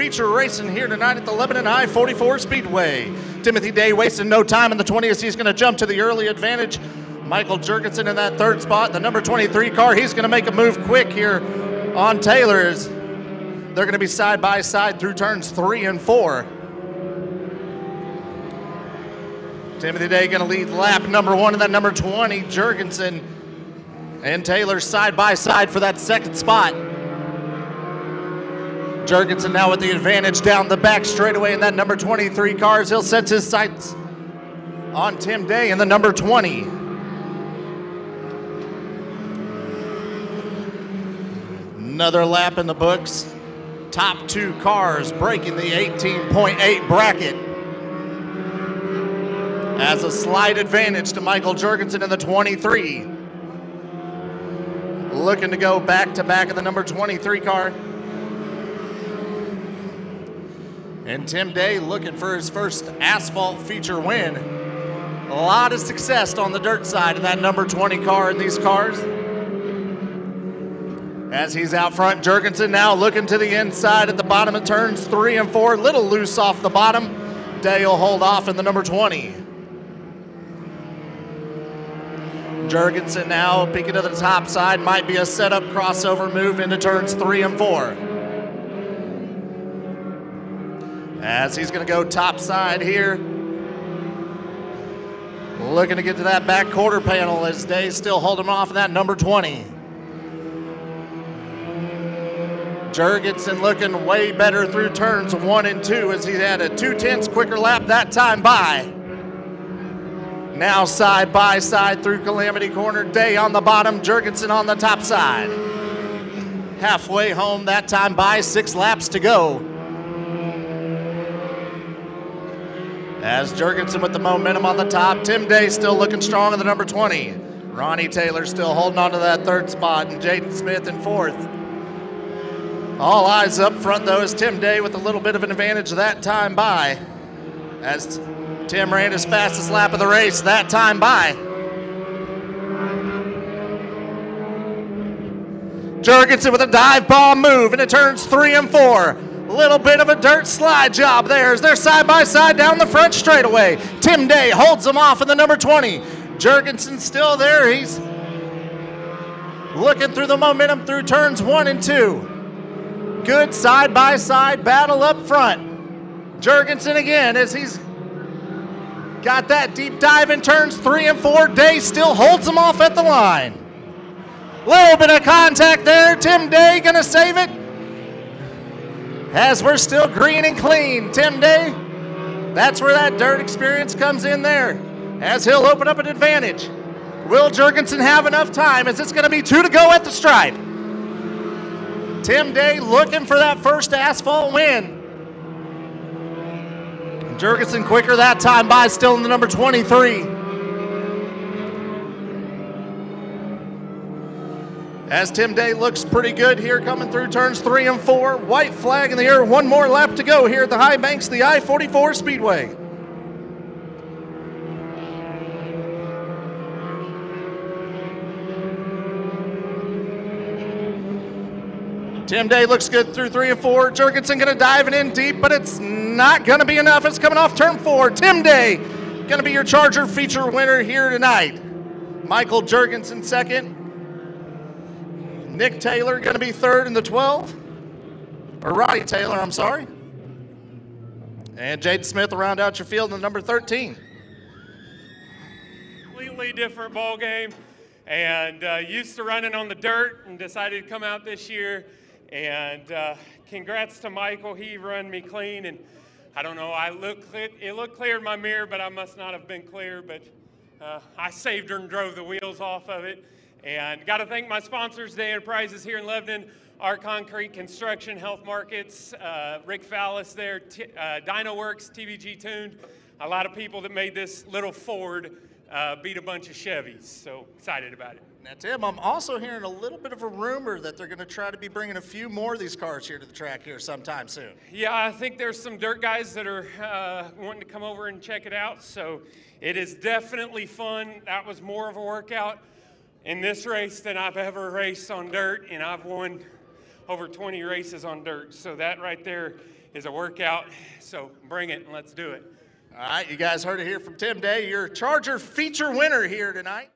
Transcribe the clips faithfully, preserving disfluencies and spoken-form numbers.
feature racing here tonight at the Lebanon I forty-four Speedway. Timothy Day wasting no time in the twentieth. He's going to jump to the early advantage. Michael Jurgensen in that third spot, the number twenty-three car. He's going to make a move quick here on Taylor's. They're going to be side by side through turns three and four. Timothy Day going to lead lap number one, and that number twenty, Jurgensen and Taylor side by side for that second spot. Jurgensen now with the advantage down the back straightaway in that number twenty-three cars. He'll set his sights on Tim Day in the number twenty. Another lap in the books. Top two cars breaking the eighteen point eight bracket. As a slight advantage to Michael Jurgensen in the twenty-three. Looking to go back to back of the number twenty-three car. And Tim Day looking for his first asphalt feature win. A lot of success on the dirt side of that number twenty car in these cars. As he's out front, Jurgensen now looking to the inside at the bottom of turns three and four. Little loose off the bottom. Day will hold off in the number twenty. Jurgensen now peeking to the top side. Might be a setup crossover move into turns three and four. As he's going to go top side here. Looking to get to that back quarter panel as Day's still holding off of that number twenty. Jurgensen looking way better through turns one and two as he had a two-tenths quicker lap that time by. Now side by side through Calamity Corner. Day on the bottom, Jurgensen on the top side. Halfway home that time by, six laps to go. As Jurgensen with the momentum on the top, Tim Day still looking strong in the number twenty. Ronnie Taylor still holding on to that third spot, and Jaden Smith in fourth. All eyes up front though is Tim Day with a little bit of an advantage that time by, as Tim ran his fastest lap of the race that time by. Jurgensen with a dive bomb move into turns three and four. Little bit of a dirt slide job there as they're side by side down the front straightaway. Tim Day holds him off in the number twenty. Jurgensen still there. He's looking through the momentum through turns one and two. Good side by side battle up front. Jurgensen again as he's got that deep dive in turns three and four. Day still holds him off at the line. Little bit of contact there. Tim Day gonna save it. As we're still green and clean, Tim Day, that's where that dirt experience comes in there, as he'll open up an advantage. Will Jurgensen have enough time, as it's gonna be two to go at the stripe. Tim Day looking for that first asphalt win. Jurgensen quicker that time by, still in the number twenty-three. As Tim Day looks pretty good here coming through turns three and four. White flag in the air, one more lap to go here at the high banks of the I forty-four Speedway. Tim Day looks good through three and four. Jurgensen gonna dive it in deep, but it's not gonna be enough. It's coming off turn four. Tim Day gonna be your Charger feature winner here tonight. Michael Jurgensen second. Nick Taylor gonna be third in the twelve. Or Ronnie Taylor, I'm sorry. And Jaden Smith will round out your field in the number thirteen. Completely different ball game, and uh, used to running on the dirt and decided to come out this year. And uh, congrats to Michael. He run me clean, and I don't know, I look, it looked clear in my mirror, but I must not have been clear, but uh, I saved her and drove the wheels off of it. And got to thank my sponsors, Day Enterprises here in Lebanon, our concrete construction, Health Markets, uh, Rick Fallis there, t uh, DynoWorks, T V G Tuned, a lot of people that made this little Ford uh, beat a bunch of Chevys, so excited about it. Now, Tim, I'm also hearing a little bit of a rumor that they're going to try to be bringing a few more of these cars here to the track here sometime soon. Yeah, I think there's some dirt guys that are uh, wanting to come over and check it out, so it is definitely fun. That was more of a workout in this race than I've ever raced on dirt, and I've won over twenty races on dirt. So that right there is a workout. So bring it and let's do it. All right, you guys heard it here from Tim Day, your Charger feature winner here tonight.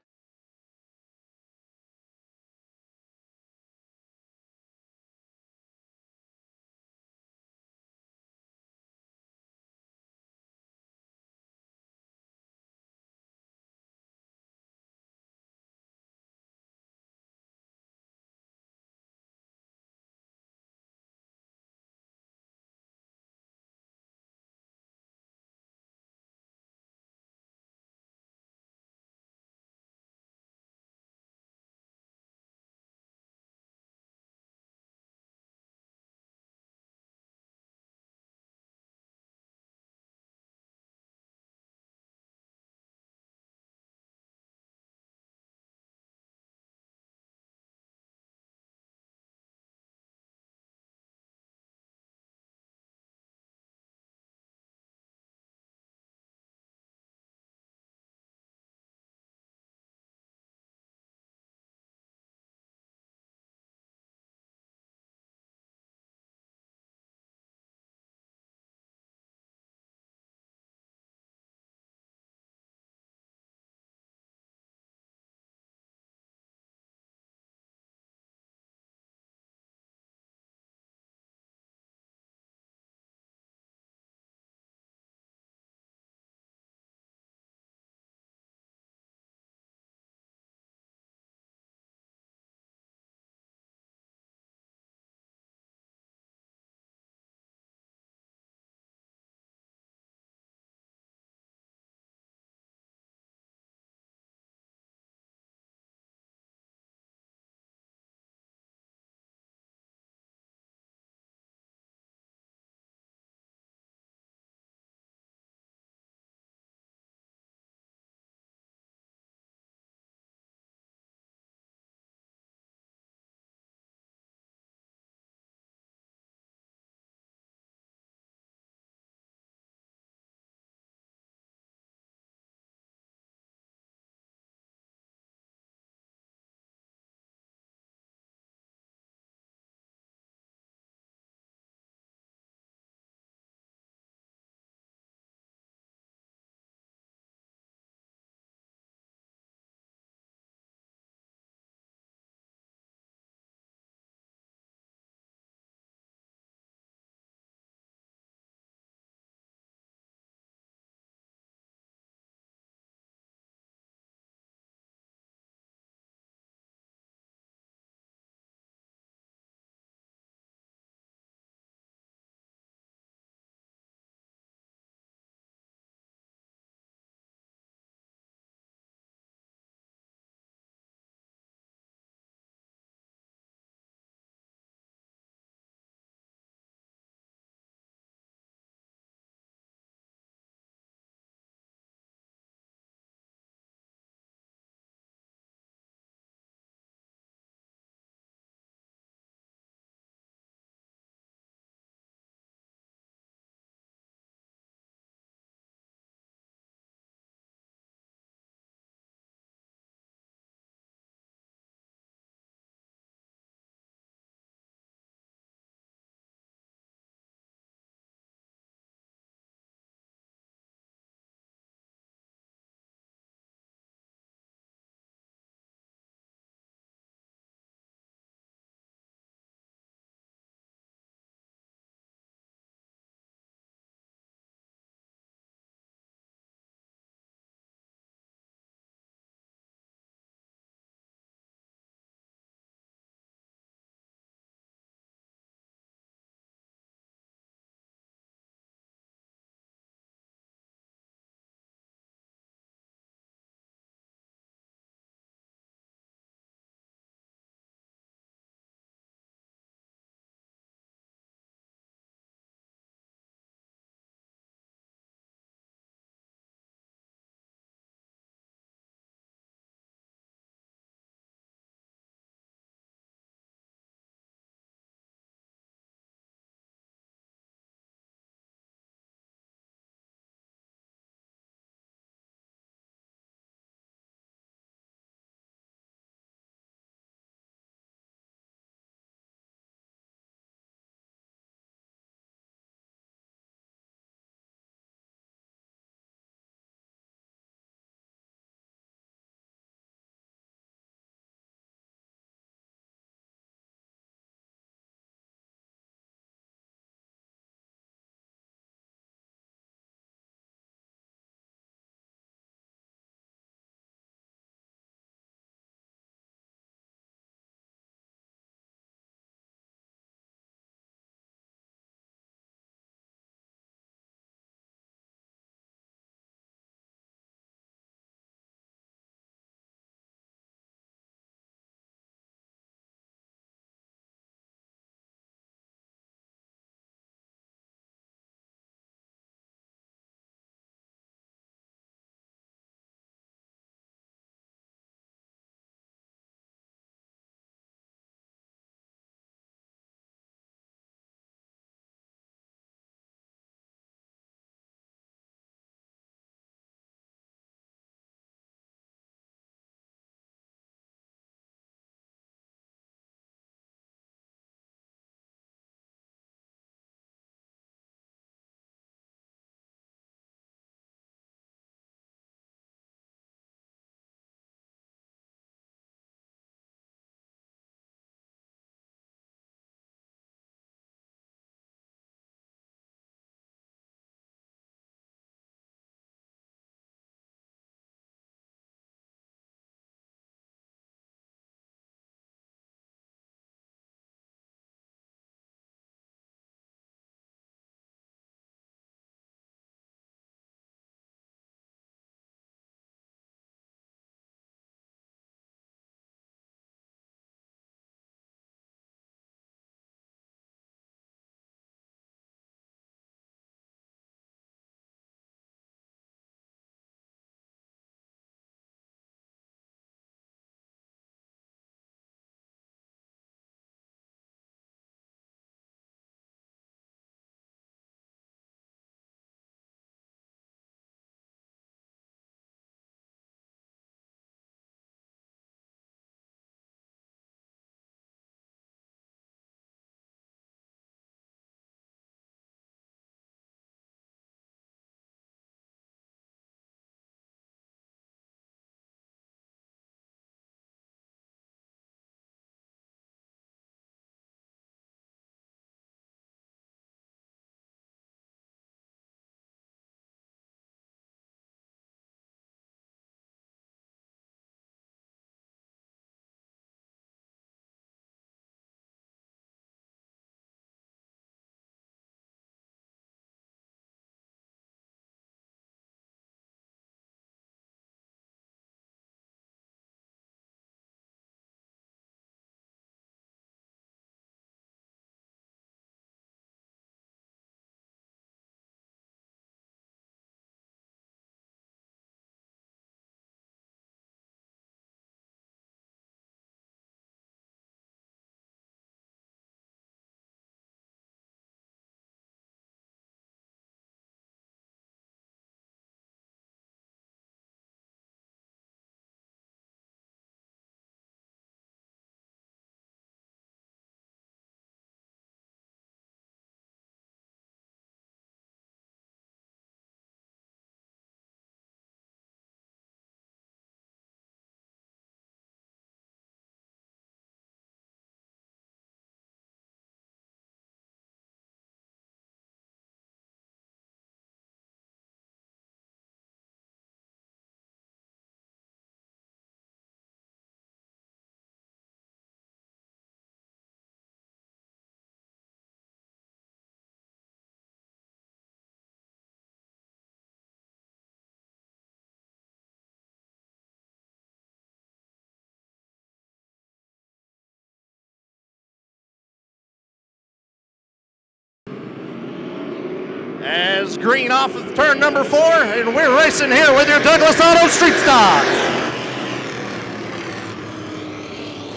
as green off of turn number four, and we're racing here with your Douglas Auto Street Stock.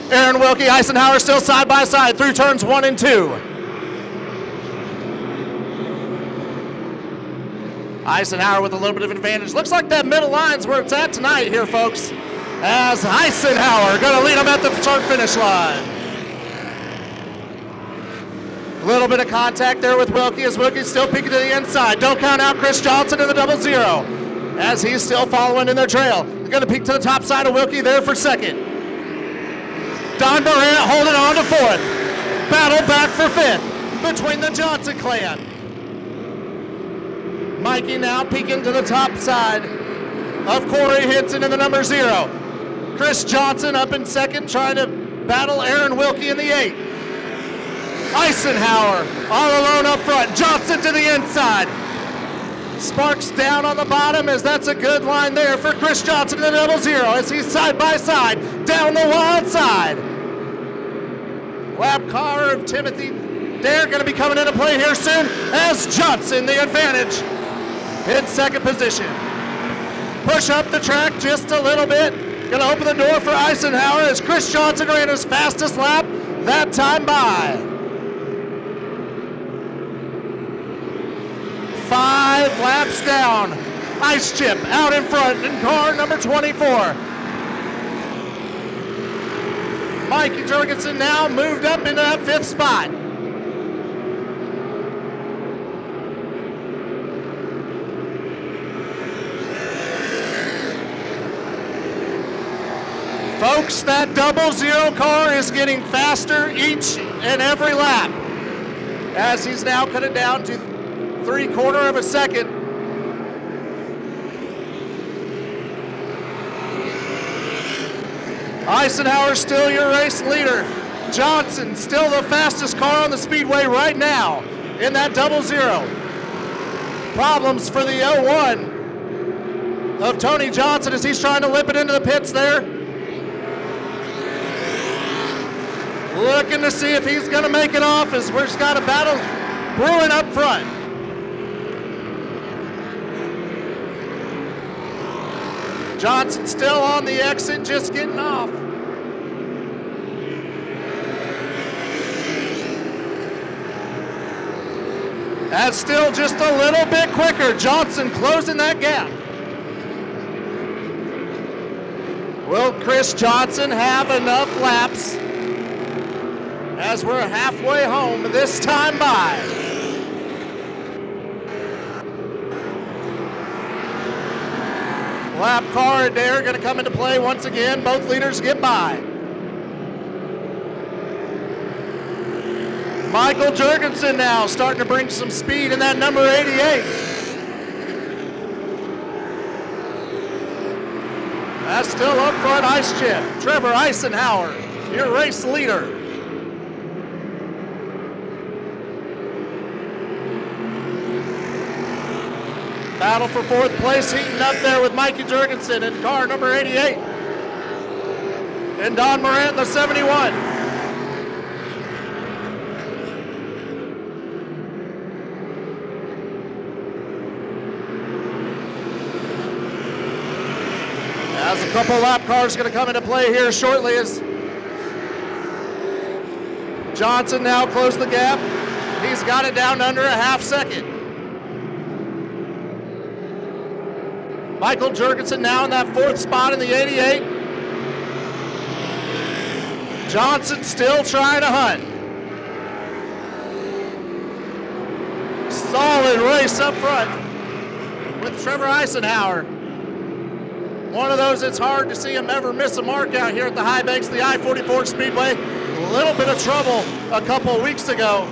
Aaron Wilkie, Eisenhower still side by side through turns one and two. Eisenhower with a little bit of advantage. Looks like that middle line's where it's at tonight here, folks, as Eisenhower gonna lead them at the start finish line. A little bit of contact there with Wilkie as Wilkie's still peeking to the inside. Don't count out Chris Johnson in the double zero as he's still following in their trail. They're gonna peek to the top side of Wilkie there for second. Don Barrett holding on to fourth. Battle back for fifth between the Johnson clan. Mikey now peeking to the top side of Corey Hinson in the number zero. Chris Johnson up in second, trying to battle Aaron Wilkie in the eight. Eisenhower all alone up front. Johnson to the inside. Sparks down on the bottom, as that's a good line there for Chris Johnson in the double zero as he's side by side down the wild side. Lap car of Timothy Day going to be coming into play here soon as Johnson the advantage in second position. Push up the track just a little bit. Gonna open the door for Eisenhower as Chris Johnson ran his fastest lap that time by. Five laps down. Ice Chip out in front in car number twenty-four. Mikey Jurgensen now moved up into that fifth spot. Folks, that double zero car is getting faster each and every lap as he's now cut it down to three quarter of a second. Eisenhower still your race leader. Johnson still the fastest car on the speedway right now in that double zero. Problems for the oh one of Tony Johnson as he's trying to lip it into the pits there. Looking to see if he's gonna make it off as we've just got a battle brewing up front. Johnson still on the exit, just getting off. That's still just a little bit quicker. Johnson closing that gap. Will Chris Johnson have enough laps as we're halfway home this time by? Lap car and Dare gonna come into play once again. Both leaders get by. Michael Jurgensen now starting to bring some speed in that number eighty-eight. That's still up front, Ice Chip. Trevor Eisenhower, your race leader. Battle for fourth place, heating up there with Mikey Jurgensen in car number eighty-eight. And Don Moran, the seventy-one. As a couple lap cars gonna come into play here shortly as Johnson now closed the gap. He's got it down under a half second. Michael Jurgensen now in that fourth spot in the eighty-eight. Johnson still trying to hunt. Solid race up front with Trevor Eisenhower. One of those it's hard to see him ever miss a mark out here at the high banks of the I forty-four Speedway. A little bit of trouble a couple weeks ago.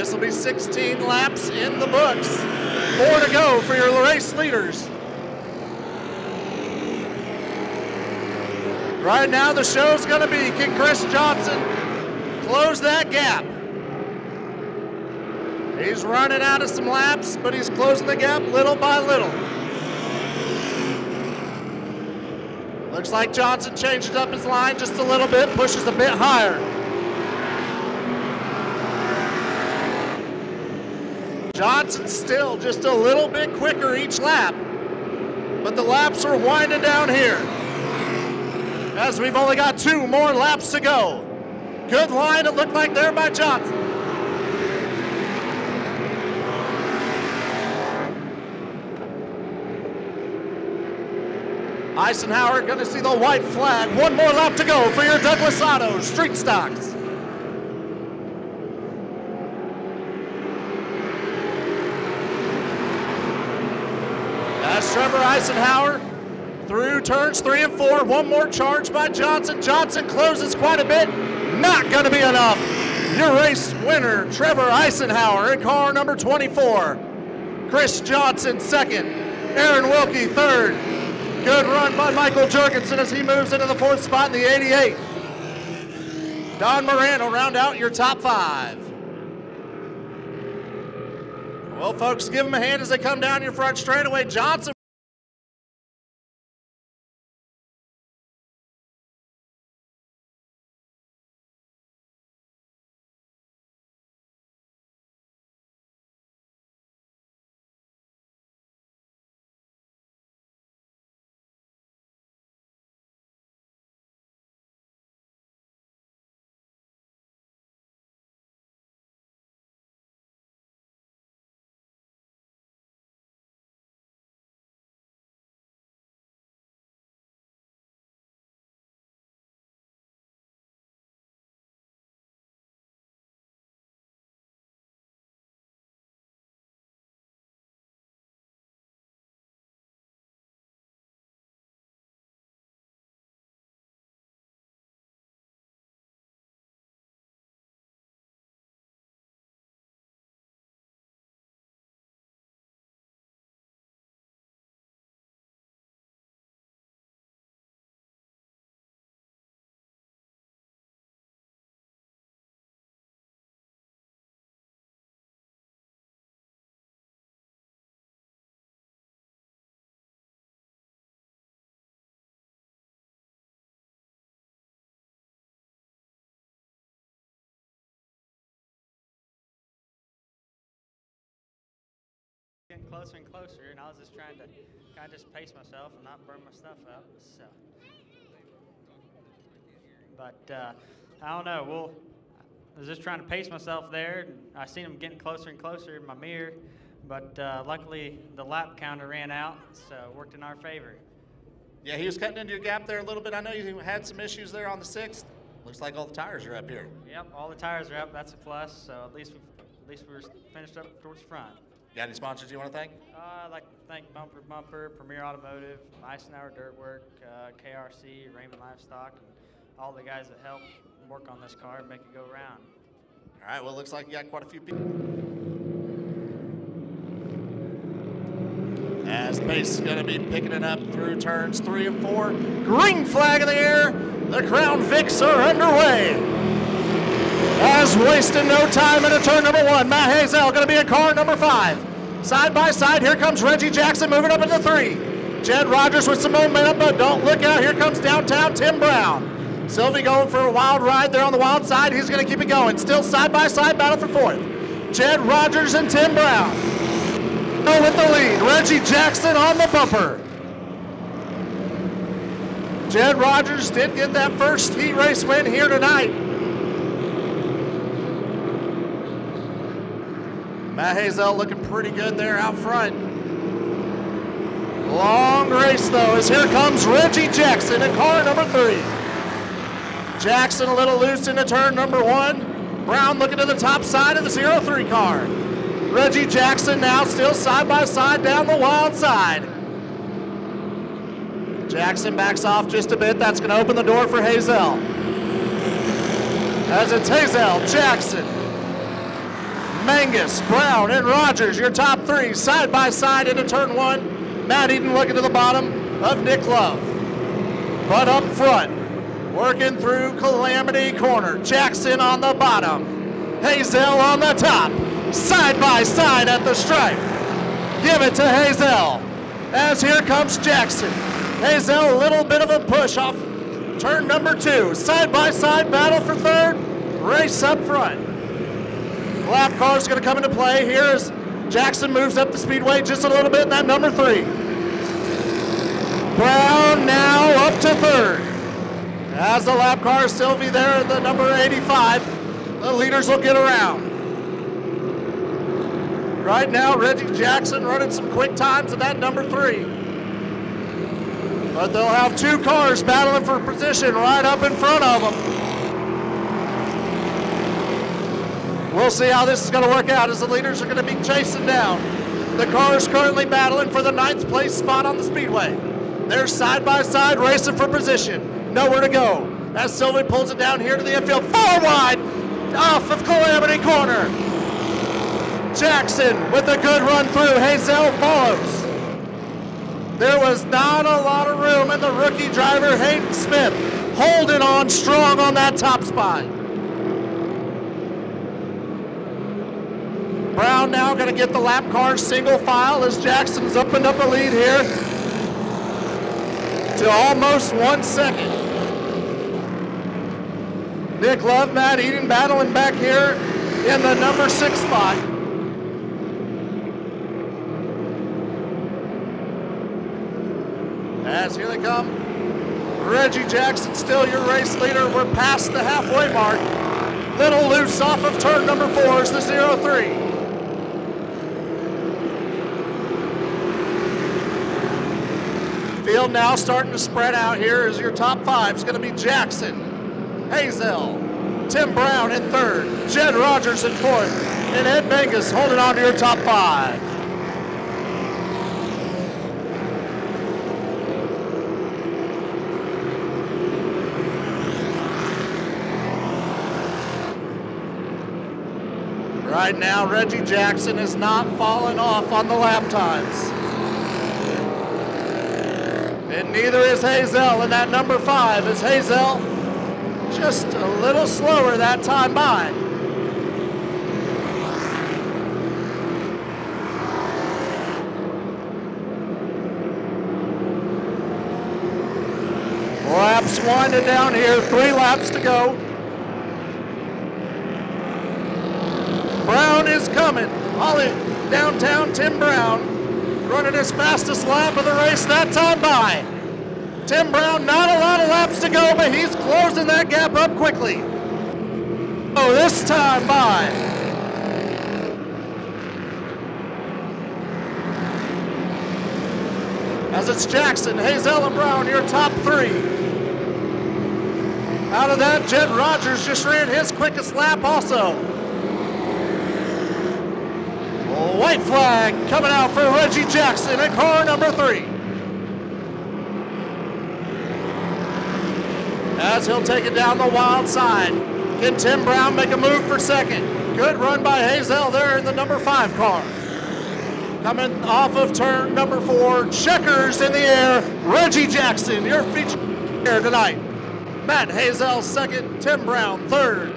This will be sixteen laps in the books. Four to go for your race leaders. Right now the show's gonna be, can Chris Johnson close that gap? He's running out of some laps, but he's closing the gap little by little. Looks like Johnson changes up his line just a little bit, pushes a bit higher. Johnson still just a little bit quicker each lap, but the laps are winding down here as we've only got two more laps to go. Good line, it looked like there by Johnson. Eisenhower gonna see the white flag. One more lap to go for your Douglas Auto Street Stocks. That's Trevor Eisenhower through turns three and four. One more charge by Johnson. Johnson closes quite a bit. Not gonna be enough. Your race winner, Trevor Eisenhower in car number twenty-four. Chris Johnson second, Aaron Wilkie third. Good run by Michael Jurgensen as he moves into the fourth spot in the eighty-eight. Don Moran will round out your top five. Well, folks, give them a hand as they come down your front straightaway. Johnson. Getting closer and closer, and I was just trying to kind of just pace myself and not burn my stuff up. So, but uh, I don't know. Well, I was just trying to pace myself there. And I seen him getting closer and closer in my mirror, but uh, luckily the lap counter ran out, so it worked in our favor. Yeah, he was cutting into your gap there a little bit. I know you had some issues there on the sixth. Looks like all the tires are up here. Yep, all the tires are up. That's a plus. So at least we at least we were finished up towards the front. Got any sponsors you want to thank? Uh, I'd like to thank Bumper Bumper, Premier Automotive, Eisenhower Dirtwork, uh, K R C, Raymond Livestock, and all the guys that helped work on this car and make it go round. All right, well, it looks like you got quite a few people. As pace is going to be picking it up through turns three and four. Green flag in the air. The Crown Vics are underway. As wasting no time into turn number one, Matt Hazel going to be in car number five. Side by side, here comes Reggie Jackson moving up into three. Jed Rogers with some momentum, but don't look out. Here comes downtown Tim Brown. Sylvie going for a wild ride there on the wild side. He's going to keep it going. Still side by side battle for fourth. Jed Rogers and Tim Brown with the lead. Reggie Jackson on the bumper. Jed Rogers did get that first heat race win here tonight. Matt Hazel looking pretty good there out front. Long race though, as here comes Reggie Jackson in car number three. Jackson a little loose into turn number one. Brown looking to the top side of the zero three car. Reggie Jackson now still side by side down the wild side. Jackson backs off just a bit. That's gonna open the door for Hazel. As it's Hazel, Jackson, Mangus, Brown, and Rogers, your top three, side by side into turn one. Matt Eden looking to the bottom of Nick Love. But up front, working through Calamity Corner. Jackson on the bottom, Hazel on the top, side by side at the stripe. Give it to Hazel as here comes Jackson. Hazel, a little bit of a push off turn number two. Side-by-side battle for third, race up front. Lap car's gonna come into play. Here's Jackson moves up the speedway just a little bit in that number three. Brown now up to third. As the lap car, Sylvie there at the number eighty-five, the leaders will get around. Right now, Reggie Jackson running some quick times at that number three. But they'll have two cars battling for position right up in front of them. We'll see how this is going to work out as the leaders are going to be chasing down. The car is currently battling for the ninth place spot on the speedway. They're side by side racing for position. Nowhere to go. As Sylvie pulls it down here to the infield, far wide, off of Calamity Corner. Jackson with a good run through. Hazel follows. There was not a lot of room, and the rookie driver, Hayden Smith, holding on strong on that top spot. Brown now going to get the lap car single file as Jackson's opened up a lead here to almost one second. Nick Love, Matt Eden battling back here in the number six spot. As here they come, Reggie Jackson, still your race leader. We're past the halfway mark. Little loose off of turn number four is the zero three. Field now starting to spread out here as your top five is going to be Jackson, Hazel, Tim Brown in third, Jed Rogers in fourth, and Ed Vegas holding on to your top five. Right now, Reggie Jackson is not falling off on the lap times. And neither is Hazel in that number five, as Hazel just a little slower that time by. Laps winding down here, three laps to go. Brown is coming, Holly, downtown Tim Brown. Running his fastest lap of the race that time by. Tim Brown, not a lot of laps to go, but he's closing that gap up quickly. Oh, this time by. As it's Jackson, Hazel, and Brown, your top three. Out of that, Jed Rogers just ran his quickest lap also. White flag coming out for Reggie Jackson at car number three. As he'll take it down the wild side. Can Tim Brown make a move for second? Good run by Hazel there in the number five car. Coming off of turn number four, checkers in the air. Reggie Jackson, your feature here tonight. Matt Hazel second, Tim Brown third.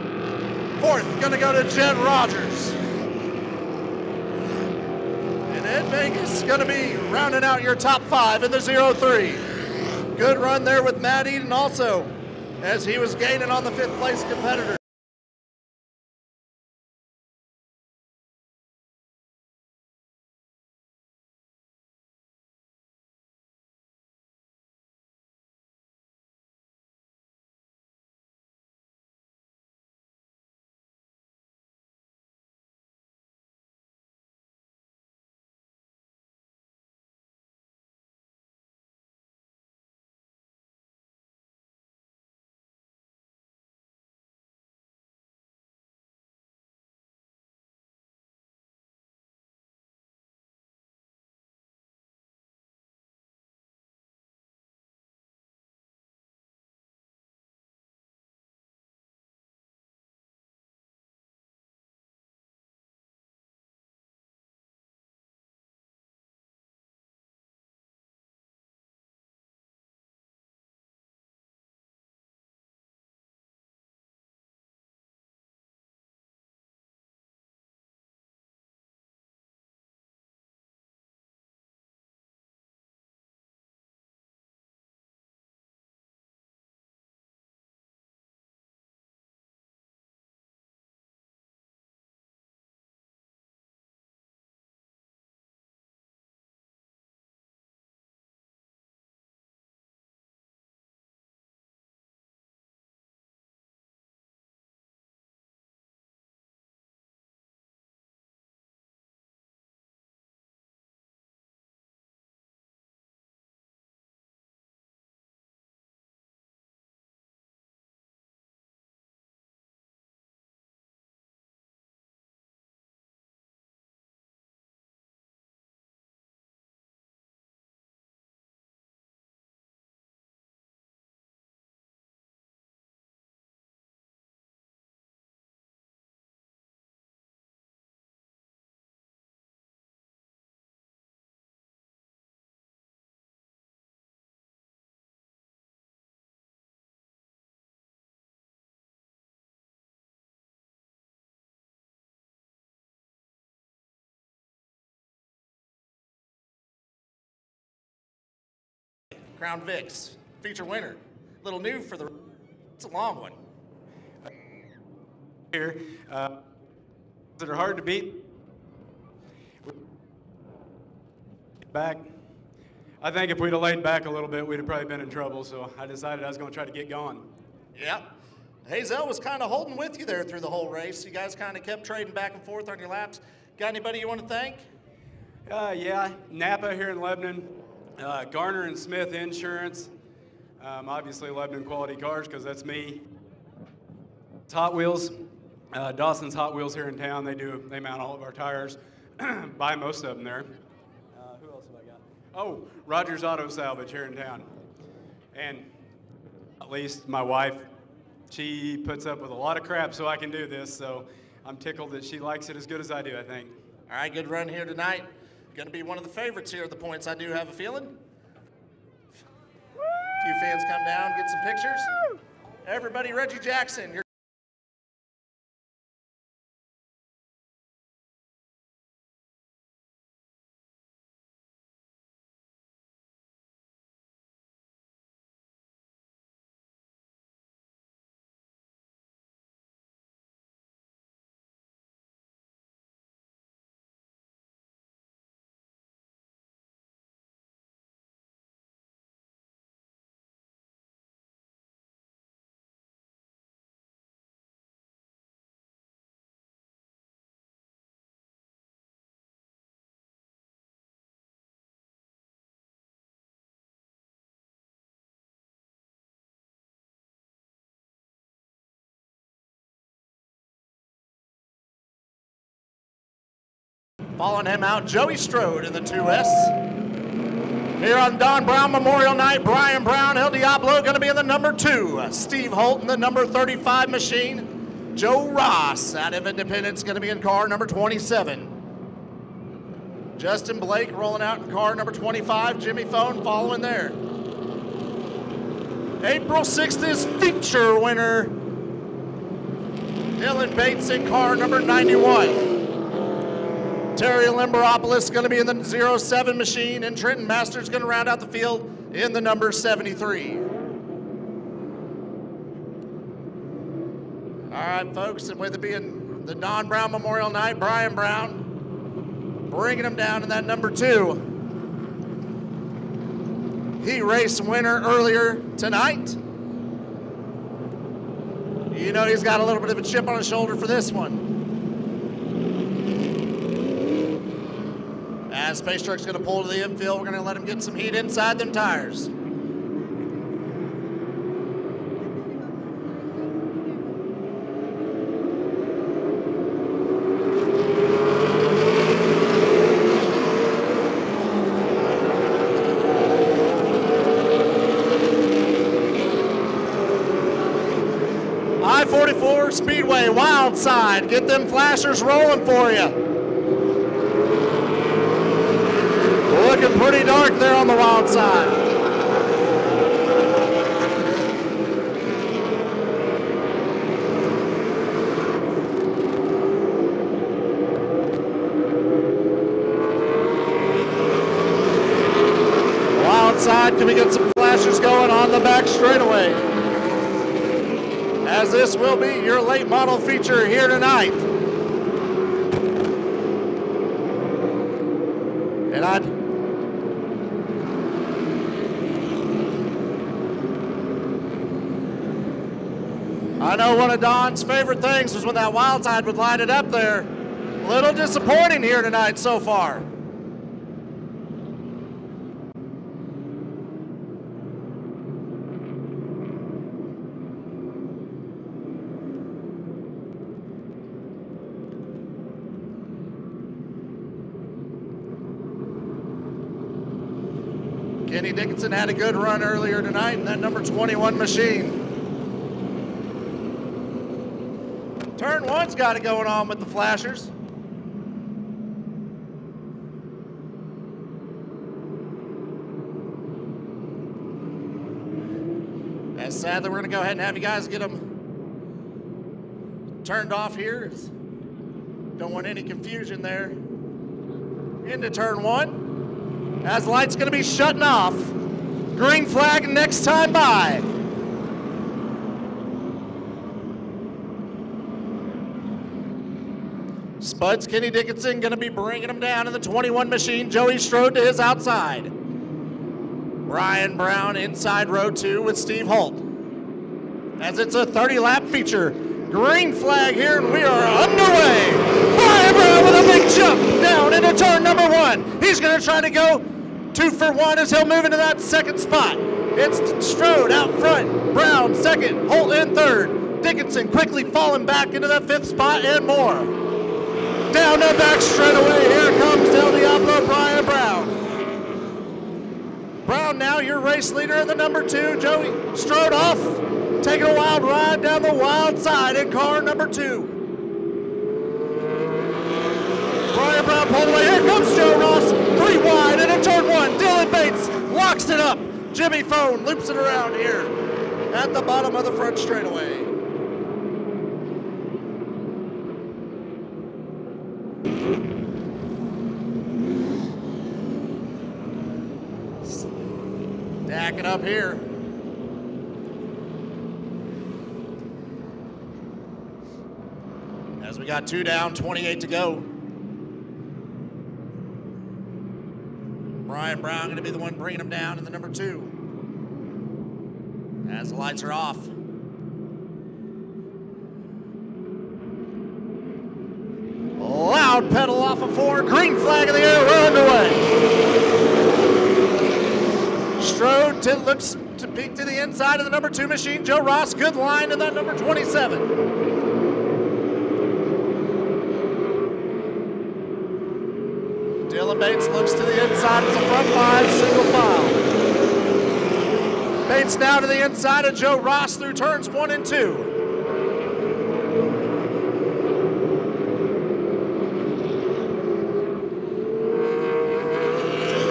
Fourth, gonna go to Jed Rogers. Ed Vegas going to be rounding out your top five in the zero three. Good run there with Matt Eden also, as he was gaining on the fifth place competitor. Crown Vicks, feature winner. A little new for the, it's a long one. Here, uh, that are hard to beat. Back. I think if we'd have laid back a little bit, we'd have probably been in trouble, so I decided I was going to try to get going. Yeah. Hazel was kind of holding with you there through the whole race. You guys kind of kept trading back and forth on your laps. Got anybody you want to thank? Uh, yeah, Napa here in Lebanon, uh, Garner and Smith Insurance, um, obviously Lebanon Quality Cars, because that's me. It's Hot Wheels, uh, Dawson's Hot Wheels here in town. They do, they mount all of our tires, buy most of them there. Uh, who else have I got? Oh, Rogers Auto Salvage here in town. And at least my wife, she puts up with a lot of crap so I can do this, so I'm tickled that she likes it as good as I do, I think. All right, good run here tonight. Going to be one of the favorites here at the points, I do have a feeling. A few fans come down, get some pictures. Everybody, Reggie Jackson. You're following him out, Joey Strode in the two S. Here on Don Brown Memorial Night, Brian Brown, El Diablo, going to be in the number two. Steve Holton, the number thirty-five machine. Joe Ross out of Independence, going to be in car number twenty-seven. Justin Blake rolling out in car number twenty-five. Jimmy Fohn following there. April sixth is feature winner Dylan Bates in car number ninety-one. Terry Limberopoulos going to be in the zero seven machine, and Trenton Masters going to round out the field in the number seventy-three. All right, folks, and with it being the Don Brown Memorial Night, Brian Brown bringing him down in that number two. He raced winner earlier tonight. You know he's got a little bit of a chip on his shoulder for this one. As Space Truck's gonna pull to the infield, we're gonna let him get some heat inside them tires. I forty-four Speedway, wild side. Get them flashers rolling for you. Looking pretty dark there on the wild side. Wild side, can we get some flashers going on the back straightaway? As this will be your late model feature here tonight. And I. I know one of Don's favorite things was when that wild side would light it up there. A little disappointing here tonight so far. Kenny Dickinson had a good run earlier tonight in that number twenty-one machine. Turn one's got it going on with the flashers. And sadly, we're gonna go ahead and have you guys get them turned off here. Don't want any confusion there. Into turn one. As the light's gonna be shutting off. Green flag next time by. Spuds Kenny Dickinson going to be bringing him down in the twenty-one machine. Joey Strode to his outside. Brian Brown inside row two with Steve Holt. As it's a thirty lap feature. Green flag here and we are underway. Brian Brown with a big jump down into turn number one. He's going to try to go two for one as he'll move into that second spot. It's Strode out front, Brown second, Holt in third. Dickinson quickly falling back into that fifth spot and more. Down the back straightaway, here comes El Diablo Brian Brown. Brown now your race leader in the number two. Joey Strode off, taking a wild ride down the wild side in car number two. Brian Brown pulled away, here comes Joe Ross, three wide and a turn one. Dylan Bates locks it up. Jimmy Fohn loops it around here at the bottom of the front straightaway. Stack it up here. As we got two down, twenty-eight to go. Brian Brown going to be the one bringing him down in the number two. As the lights are off. Loud pedal off of four. Green flag in the air. We're underway. Strode to, looks to peek to the inside of the number two machine. Joe Ross, good line in that number twenty-seven. Dylan Bates looks to the inside as a front five, single file. Bates now to the inside of Joe Ross through turns one and two.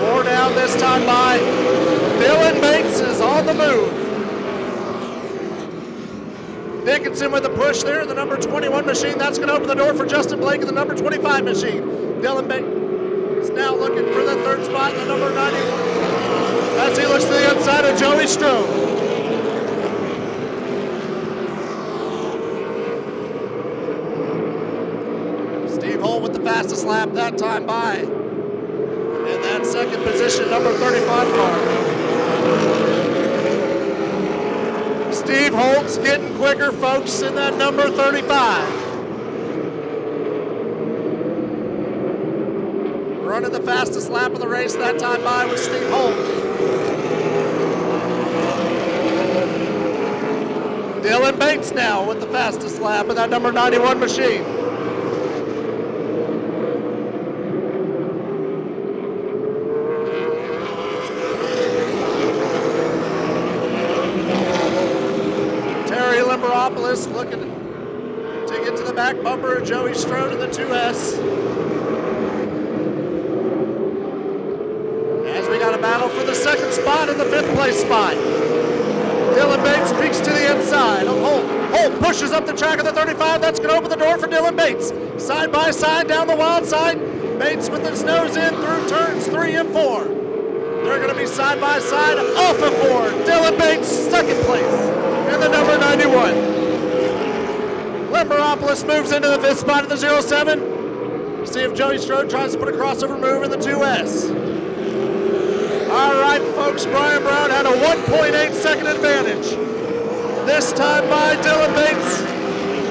Four down this time by. Dylan Bates is on the move. Dickinson with a push there in the number twenty-one machine. That's going to open the door for Justin Blake in the number twenty-five machine. Dylan Bates now looking for the third spot in the number ninety-one as he looks to the inside of Joey Strode. Steve Holt with the fastest lap that time by. In that second position, number thirty-five car. Steve Holt's getting quicker, folks, in that number thirty-five. Running the fastest lap of the race that time by was Steve Holt. Dylan Bates now with the fastest lap in that number ninety-one machine. Terry Limberopoulos looking to get to the back bumper of Joey Strode in the two S. Battle for the second spot and the fifth place spot. Dylan Bates peeks to the inside of Holt. Holt pushes up the track of the thirty-five. That's going to open the door for Dylan Bates. Side by side down the wild side. Bates with his nose in through turns three and four. They're going to be side by side off of four. Dylan Bates second place in the number ninety-one. Limberopoulos moves into the fifth spot of the zero seven. See if Joey Strode tries to put a crossover move in the two S. All right, folks, Brian Brown had a one point eight second advantage. This time by Dylan Bates,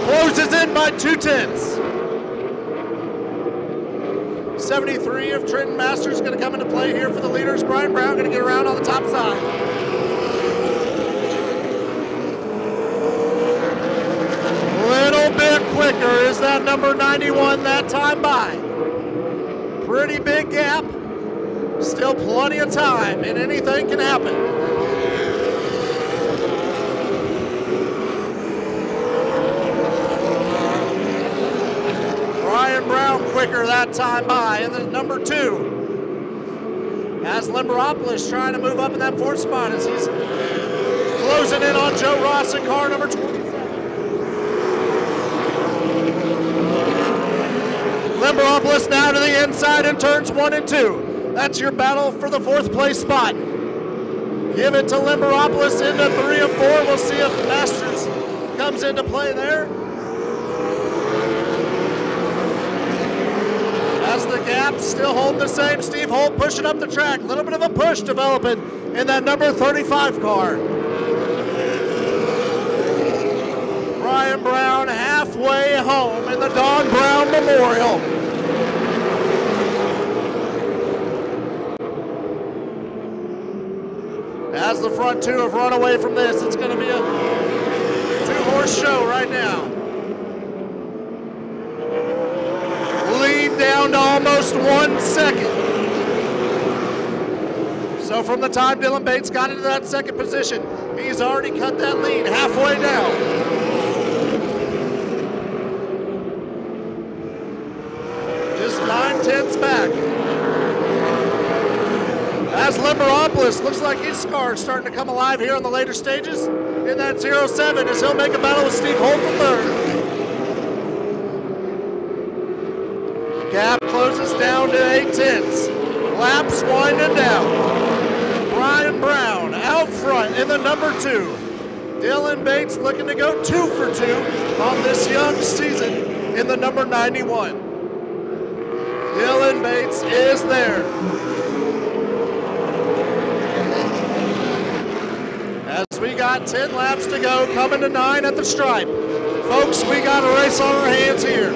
closes in by two tenths. seventy-three of Trenton Masters gonna come into play here for the leaders. Brian Brown gonna get around on the top side. Little bit quicker is that number ninety-one that time by. Pretty big gap. Still plenty of time, and anything can happen. Brian Brown quicker that time by in the number two. As Limberopoulos trying to move up in that fourth spot as he's closing in on Joe Ross in car number twenty-seven. Limberopoulos now to the inside in turns one and two. That's your battle for the fourth place spot. Give it to Limberopoulos into three and four. We'll see if Masters comes into play there. As the gap still holding the same, Steve Holt pushing up the track. A little bit of a push developing in that number thirty-five car. Brian Brown halfway home in the Don Brown Memorial. As the front two have run away from this, it's going to be a two-horse show right now. Lead down to almost one second. So from the time Dylan Bates got into that second position, he's already cut that lead halfway down. Just nine tenths back. As Limberopoulos, looks like his car is starting to come alive here in the later stages in that zero seven as he'll make a battle with Steve Holt for third. Gap closes down to eight tenths. Laps winding down. Brian Brown out front in the number two. Dylan Bates looking to go two for two on this young season in the number ninety-one. Dylan Bates is there. We got ten laps to go, coming to nine at the stripe. Folks, we got a race on our hands here.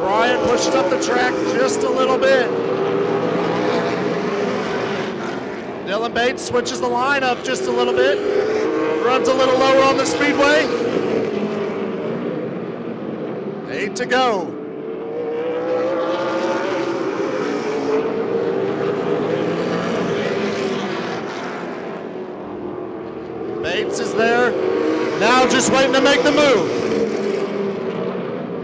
Brian pushes up the track just a little bit. Dylan Bates switches the line up just a little bit. Runs a little lower on the speedway. Eight to go. Is there now just waiting to make the move.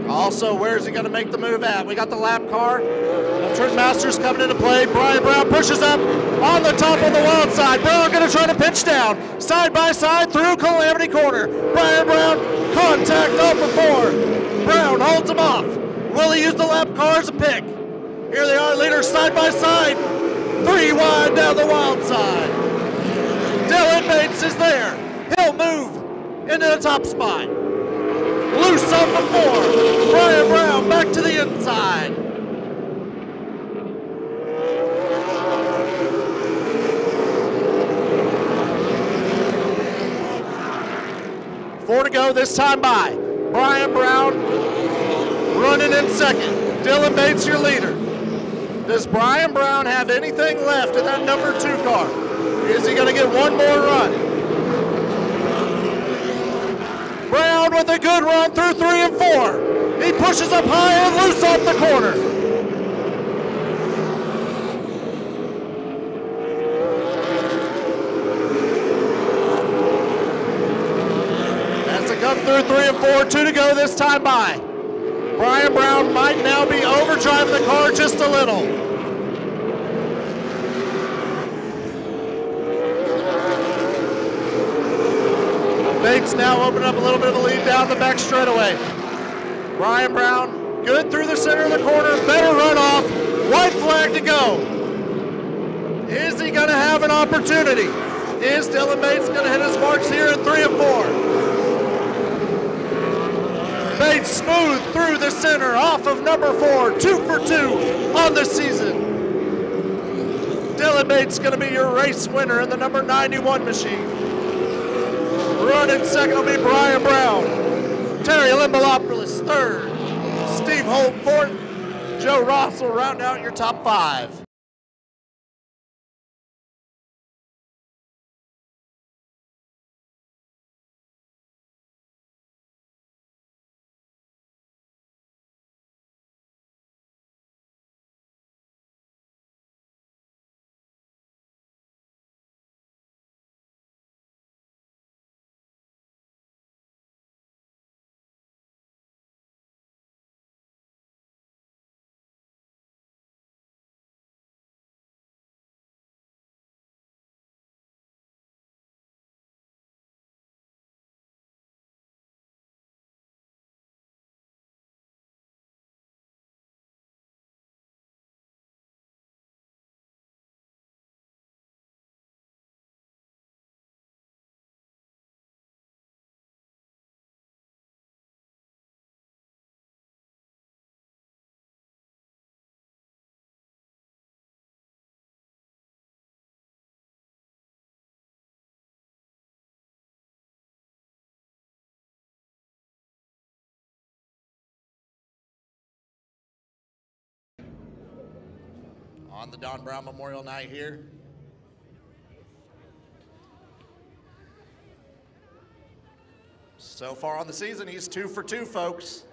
Also, where is he going to make the move at? We got the lap car. Trenton Masters coming into play. Brian Brown pushes up on the top on the wild side. Brown going to try to pitch down side by side through Calamity Corner. Brian Brown contact over four. Brown holds him off. Will he use the lap car as a pick? Here they are, leaders side by side. Three wide down the wild side. Dylan Bates is there. He'll move into the top spot. Loose off the four. Brian Brown back to the inside. Four to go this time by. Brian Brown running in second. Dylan Bates, your leader. Does Brian Brown have anything left in that number two car? Is he going to get one more run? Brown with a good run through three and four. He pushes up high and loose off the corner. That's a cut through three and four, two to go this time by. Brian Brown might now be overdriving the car just a little. Bates now opening up a little bit of a lead down the back straightaway. Brian Brown, good through the center of the corner, better runoff, white flag to go. Is he gonna have an opportunity? Is Dylan Bates gonna hit his marks here in three and four? Bates smooth through the center, off of number four, two for two on the season. Dylan Bates gonna be your race winner in the number ninety-one machine. Running second will be Brian Brown. Terry Limberopoulos third. Steve Holt fourth. Joe Ross will round out your top five. on the Don Brown Memorial Night here. So far on the season, he's two for two, folks.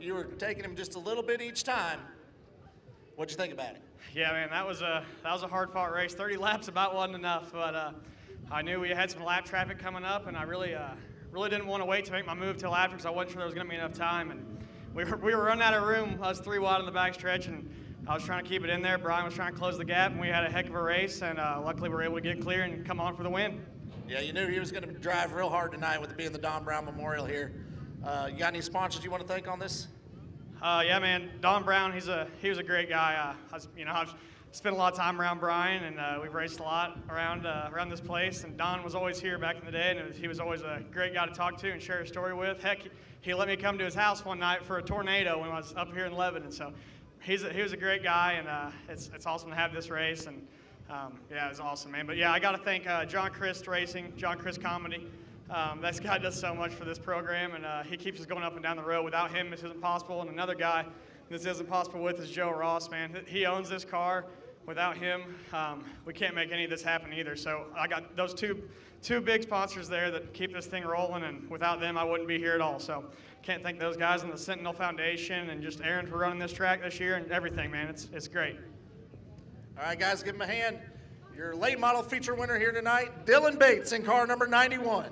You were taking him just a little bit each time. What'd you think about it? Yeah, man, that was a that was a hard-fought race. thirty laps about wasn't enough, but uh, I knew we had some lap traffic coming up, and I really uh, really didn't want to wait to make my move till after because I wasn't sure there was going to be enough time. And we were we were running out of room. I was three wide in the backstretch, and I was trying to keep it in there. Brian was trying to close the gap, and we had a heck of a race. And uh, luckily, we were able to get clear and come on for the win. Yeah, you knew he was going to drive real hard tonight with it being the Don Brown Memorial here. Uh, you got any sponsors you want to thank on this? Uh, yeah, man, Don Brown. He's a he was a great guy. Uh, I was, you know, I've spent a lot of time around Brian, and uh, we've raced a lot around uh, around this place. And Don was always here back in the day, and it was, he was always a great guy to talk to and share his story with. Heck, he, he let me come to his house one night for a tornado when I was up here in Lebanon. So he's a, he was a great guy, and uh, it's it's awesome to have this race. And um, yeah, it was awesome, man. But yeah, I got to thank uh, John Christ Racing, John Christ Comedy. Um, this guy does so much for this program, and uh, he keeps us going up and down the road. Without him, this isn't possible. And another guy this isn't possible with is Joe Ross, man. He owns this car. Without him, um, we can't make any of this happen either. So I got those two, two big sponsors there that keep this thing rolling, and without them, I wouldn't be here at all. So can't thank those guys and the Sentinel Foundation and just Aaron for running this track this year and everything, man. It's, it's great. All right, guys, give him a hand. Your late model feature winner here tonight, Dylan Bates in car number ninety-one.